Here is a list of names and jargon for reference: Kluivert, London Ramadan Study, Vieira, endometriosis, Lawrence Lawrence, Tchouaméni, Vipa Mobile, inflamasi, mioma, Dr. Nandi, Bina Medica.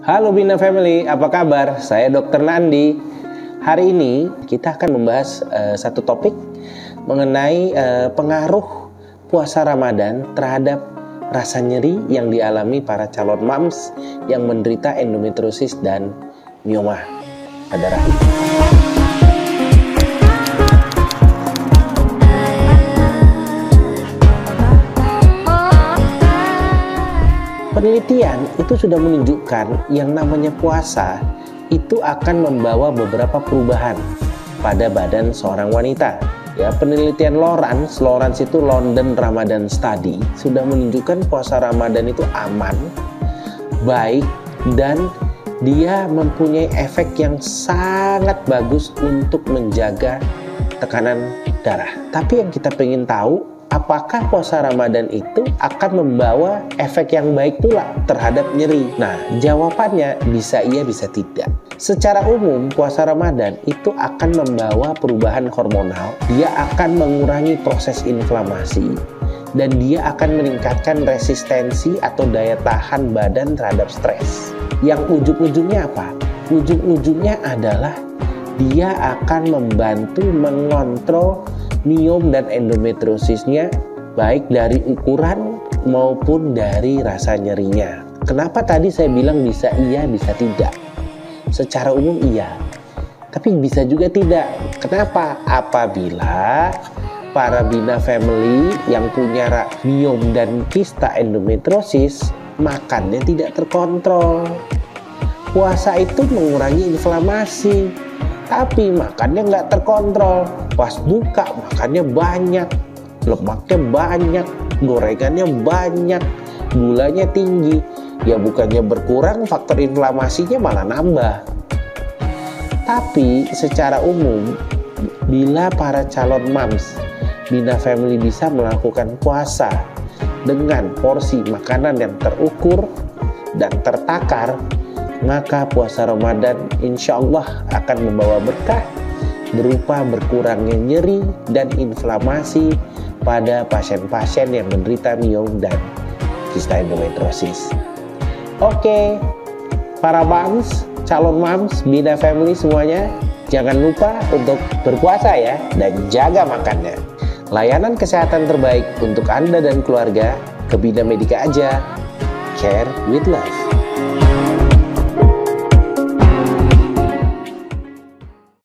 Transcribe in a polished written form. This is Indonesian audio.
Halo Bina Family, apa kabar? Saya Dr. Nandi. Hari ini kita akan membahas satu topik mengenai pengaruh puasa Ramadan terhadap rasa nyeri yang dialami para calon moms yang menderita endometriosis dan mioma pada rahim. Penelitian itu sudah menunjukkan yang namanya puasa itu akan membawa beberapa perubahan pada badan seorang wanita. Ya, penelitian Lawrence itu London Ramadan Study sudah menunjukkan puasa Ramadan itu aman, baik, dan dia mempunyai efek yang sangat bagus untuk menjaga tekanan darah. Tapi yang kita pengen tahu, apakah puasa Ramadan itu akan membawa efek yang baik pula terhadap nyeri? Nah, jawabannya bisa iya, bisa tidak. Secara umum, puasa Ramadan itu akan membawa perubahan hormonal. Dia akan mengurangi proses inflamasi dan dia akan meningkatkan resistensi atau daya tahan badan terhadap stres. Yang ujung-ujungnya apa? Ujung-ujungnya adalah dia akan membantu mengontrol miom dan endometriosisnya, baik dari ukuran maupun dari rasa nyerinya. Kenapa tadi saya bilang bisa iya, bisa tidak? Secara umum iya, tapi bisa juga tidak. Kenapa? Apabila para Bina Family yang punya miom dan kista endometriosis makannya tidak terkontrol. Puasa itu mengurangi inflamasi, tapi makannya nggak terkontrol. Pas buka makannya banyak, lemaknya banyak, gorengannya banyak, gulanya tinggi. Ya bukannya berkurang, faktor inflamasinya malah nambah. Tapi secara umum, bila para calon moms Bina Family bisa melakukan puasa dengan porsi makanan yang terukur dan tertakar, maka puasa Ramadan insya Allah akan membawa berkah berupa berkurangnya nyeri dan inflamasi pada pasien-pasien yang menderita miom dan kista endometriosis. Oke, para moms, calon moms, Bina Family semuanya, jangan lupa untuk berpuasa ya dan jaga makannya. Layanan kesehatan terbaik untuk Anda dan keluarga, ke Bina Medica aja. Care with Love.